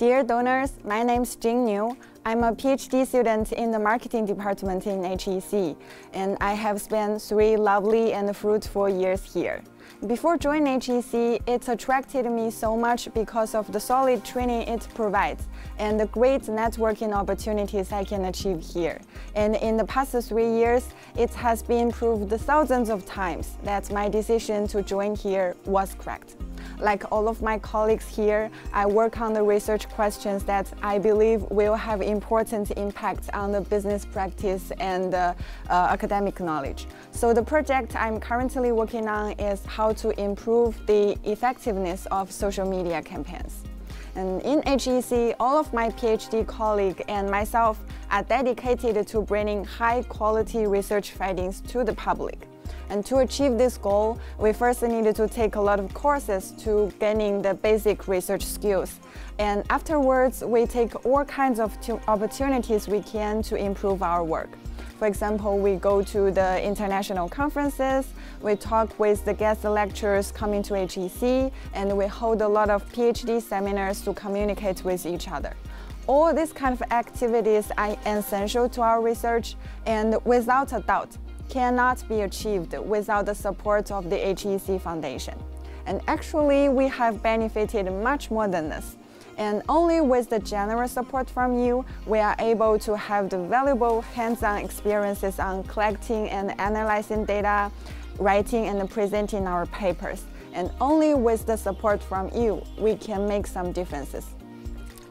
Dear donors, my name's Jing Niu. I'm a PhD student in the marketing department in HEC, and I have spent 3 lovely and fruitful years here. Before joining HEC, it attracted me so much because of the solid training it provides and the great networking opportunities I can achieve here. And in the past 3 years, it has been proved thousands of times that my decision to join here was correct. Like all of my colleagues here, I work on the research questions that I believe will have important impacts on the business practice and academic knowledge. So the project I'm currently working on is how to improve the effectiveness of social media campaigns. And in HEC, all of my PhD colleagues and myself are dedicated to bringing high-quality research findings to the public. And to achieve this goal, we first needed to take a lot of courses to gaining the basic research skills. And afterwards, we take all kinds of opportunities we can to improve our work. For example, we go to the international conferences, we talk with the guest lecturers coming to HEC, and we hold a lot of PhD seminars to communicate with each other. All these kind of activities are essential to our research, and without a doubt, cannot be achieved without the support of the HEC Foundation. And actually, we have benefited much more than this. And only with the generous support from you, we are able to have the valuable hands-on experiences on collecting and analyzing data, writing and presenting our papers. And only with the support from you, we can make some differences.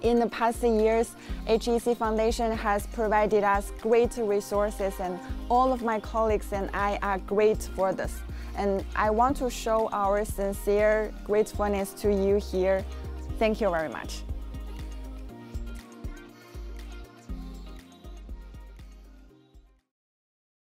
In the past years, HEC Foundation has provided us great resources, and all of my colleagues and I are grateful for this. And I want to show our sincere gratefulness to you here. Thank you very much.